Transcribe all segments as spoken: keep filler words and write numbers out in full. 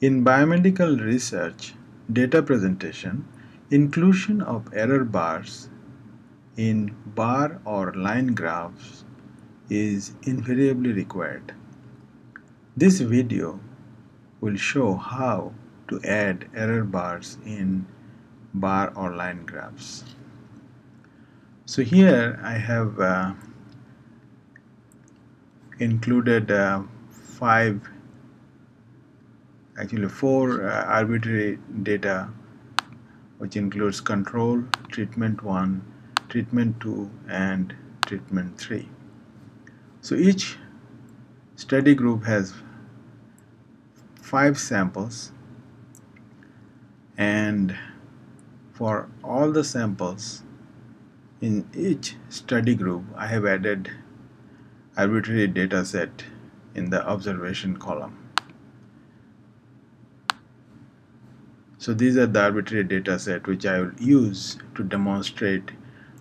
In biomedical research data presentation, inclusion of error bars in bar or line graphs is invariably required. This video will show how to add error bars in bar or line graphs. So here I have uh, included uh, five actually four uh, arbitrary data, which includes control, treatment one, treatment two, and treatment three. So each study group has five samples, and for all the samples in each study group I have added arbitrary data set in the observation column. So these are the arbitrary data set which I will use to demonstrate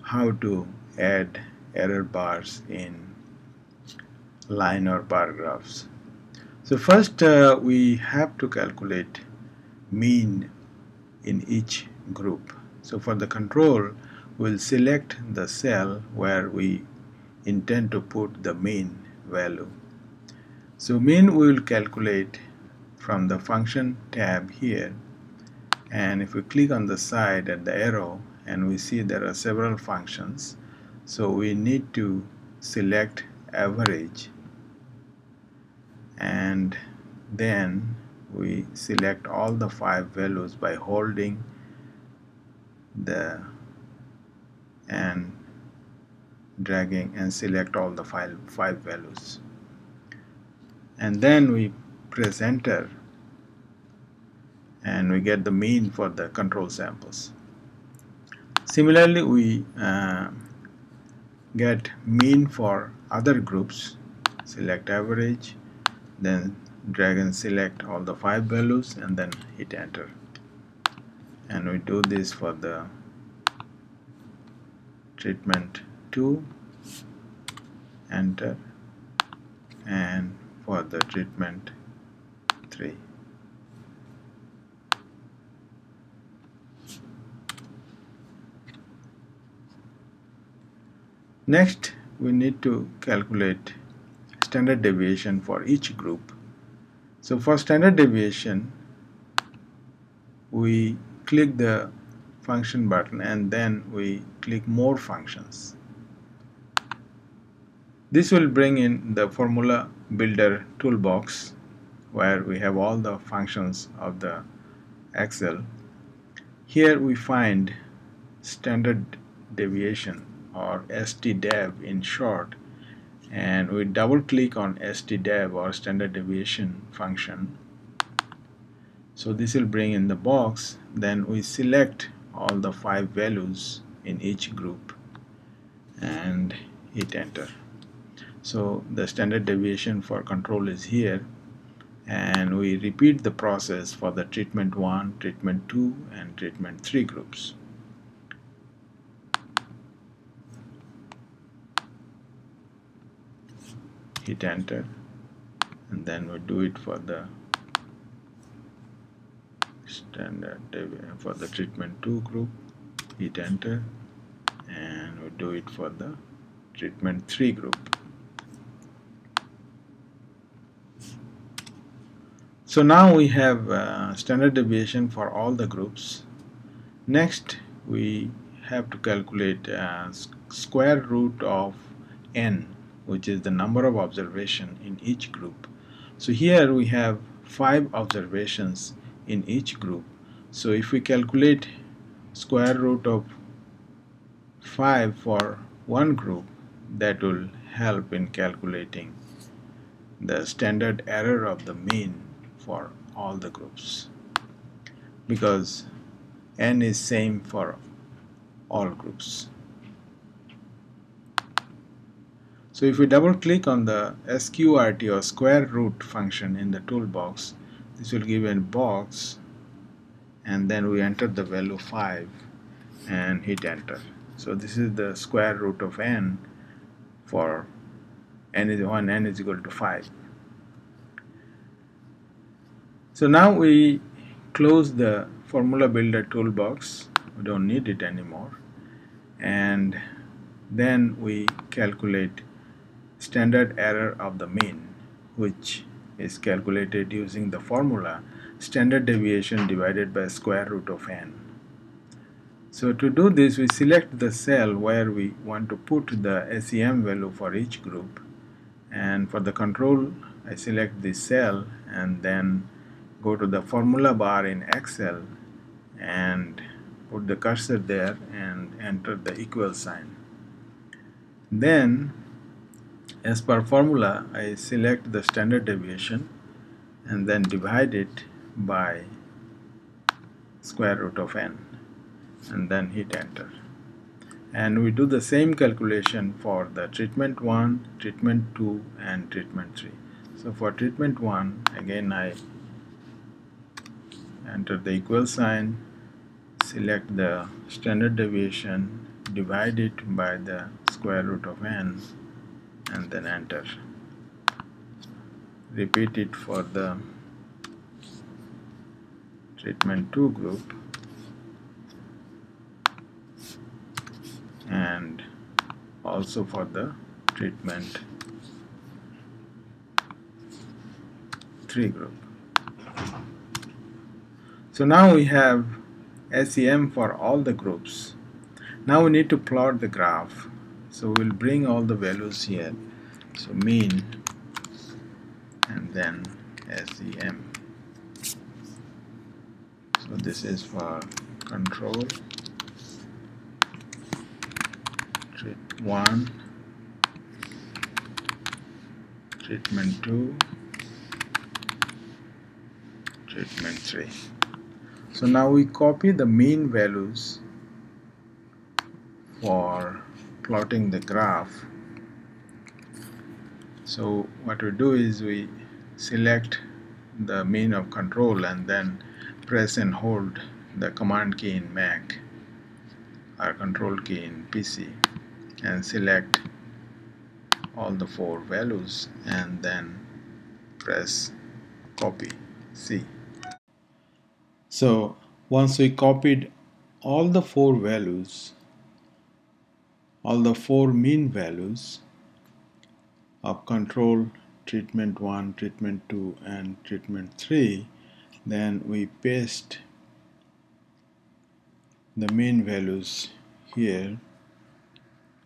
how to add error bars in line or bar graphs. So first uh, we have to calculate mean in each group. So for the control, we'll select the cell where we intend to put the mean value. So mean we will calculate from the function tab here, and if we click on the side at the arrow, and we see there are several functions, so we need to select average, and then we select all the five values by holding the and dragging and select all the five, five values, and then we press enter and we get the mean for the control samples. Similarly, we uh, get mean for other groups. Select average, then drag and select all the five values, and then hit enter, and we do this for the treatment two, enter, and for the treatment three. Next, we need to calculate standard deviation for each group. So for standard deviation, we click the function button and then we click more functions. This will bring in the formula builder toolbox where we have all the functions of the Excel. Here we find standard deviation, or S T D E V in short, and we double click on S T D E V or standard deviation function. So this will bring in the box, then we select all the five values in each group and hit enter. So the standard deviation for control is here, and we repeat the process for the treatment one, treatment two, and treatment three groups. Hit enter, and then we do it for the standard deviation for the treatment two group. Hit enter, and we do it for the treatment three group. So now we have uh, standard deviation for all the groups. Next, we have to calculate uh, square root of n, which is the number of observations in each group. So here we have five observations in each group. So if we calculate square root of five for one group, that will help in calculating the standard error of the mean for all the groups, because n is same for all groups. So if we double click on the S Q R T or square root function in the toolbox, this will give a box, and then we enter the value five and hit enter. So this is the square root of n for n is one, n is equal to five. So now we close the formula builder toolbox, we don't need it anymore, and then we calculate standard error of the mean, which is calculated using the formula standard deviation divided by square root of n. So to do this, we select the cell where we want to put the S E M value for each group, and for the control I select this cell and then go to the formula bar in Excel and put the cursor there and enter the equal sign. Then as per formula, I select the standard deviation and then divide it by square root of n and then hit enter. And we do the same calculation for the treatment one, treatment two, and treatment three. So for treatment one, again I enter the equal sign, select the standard deviation, divide it by the square root of n, and then enter. Repeat it for the treatment two group and also for the treatment three group. So now we have S E M for all the groups. Now we need to plot the graph. So we'll bring all the values here. So mean and then S E M. So this is for control treat one, treatment two, treatment three. So now we copy the mean values for plotting the graph. So what we do is we select the mean of control and then press and hold the command key in Mac or control key in P C and select all the four values and then press copy C. So once we copied all the four values, all the four mean values of control, treatment one, treatment two, and treatment three, then we paste the mean values here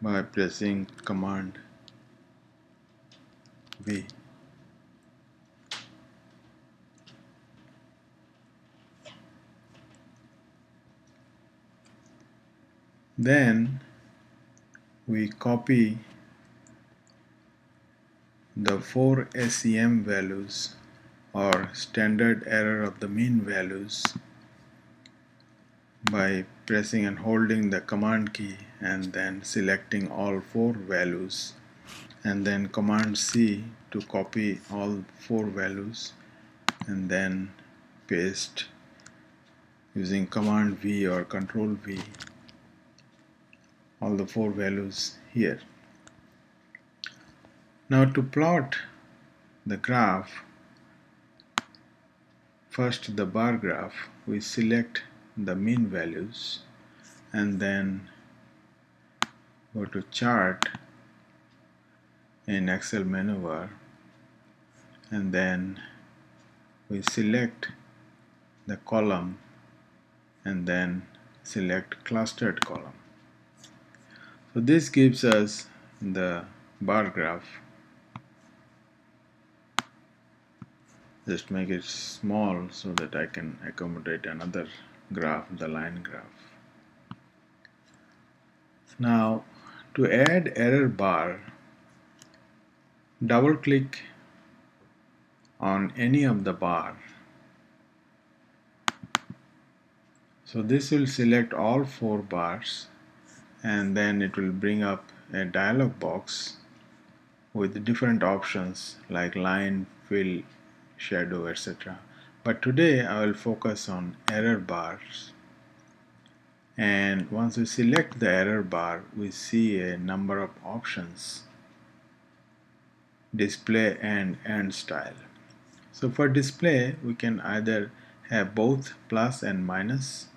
by pressing command V. Then we copy the four S E M values or standard error of the mean values by pressing and holding the command key and then selecting all four values and then command C to copy all four values and then paste using command V or control V all the four values here. Now to plot the graph, first the bar graph, we select the mean values and then go to chart in Excel menu bar and then we select the column and then select clustered column. So this gives us the bar graph. Just make it small so that I can accommodate another graph, the line graph. Now to add error bar, double click on any of the bar. So this will select all four bars and then it will bring up a dialog box with different options like line, fill, shadow, et cetera. But today I will focus on error bars. And once we select the error bar, we see a number of options: display and end style. So for display, we can either have both plus and minus,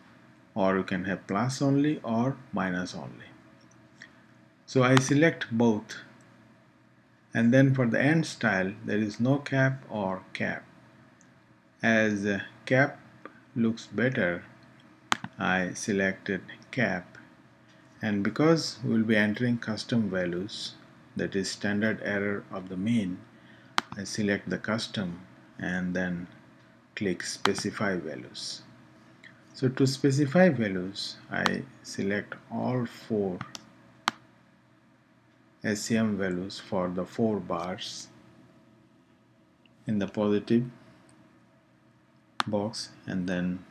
or you can have plus only or minus only. So I select both, and then for the end style there is no cap or cap. As cap looks better, I selected cap, and because we will be entering custom values, that is standard error of the mean, I select the custom and then click specify values. So to specify values, I select all four S E M values for the four bars in the positive box, and then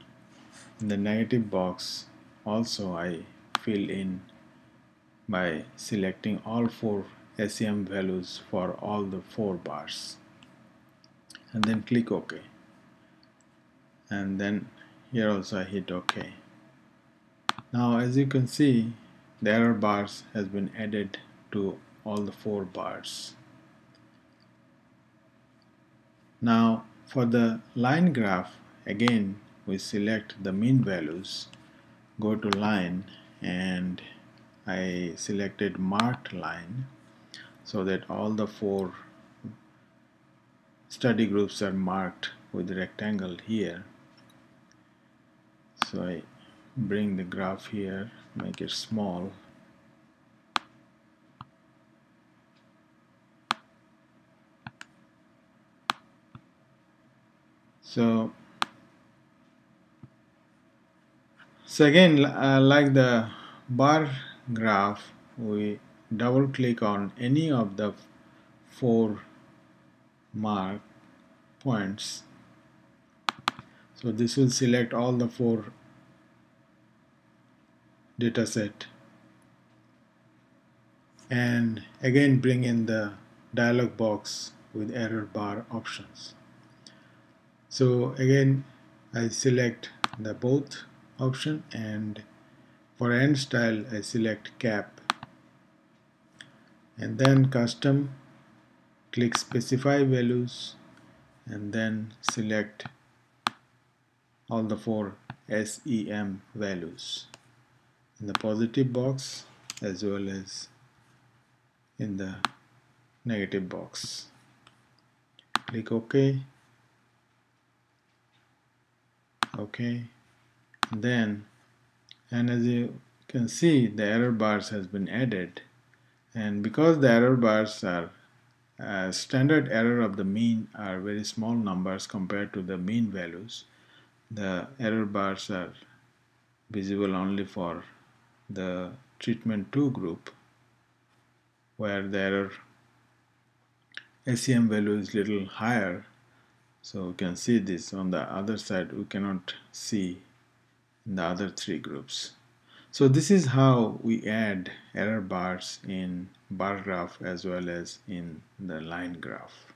in the negative box also I fill in by selecting all four S E M values for all the four bars, and then click OK, and then here also I hit OK. Now as you can see, the error bars has been added to all the four bars. Now for the line graph, again we select the mean values, go to line, and I selected marked line so that all the four study groups are marked with rectangle here. So I bring the graph here, make it small, so so again, uh, like the bar graph, we double click on any of the four mark points, so this will select all the four data set, and again bring in the dialog box with error bar options. So again I select the both option, and for end style I select cap, and then custom, click specify values, and then select all the four S E M values in the positive box as well as in the negative box, click OK. Okay, and then, and as you can see, the error bars has been added, and because the error bars are uh, standard error of the mean are very small numbers compared to the mean values, the error bars are visible only for the treatment two group, where the error S E M value is little higher. So we can see this. On the other side, we cannot see in the other three groups. So this is how we add error bars in bar graph as well as in the line graph.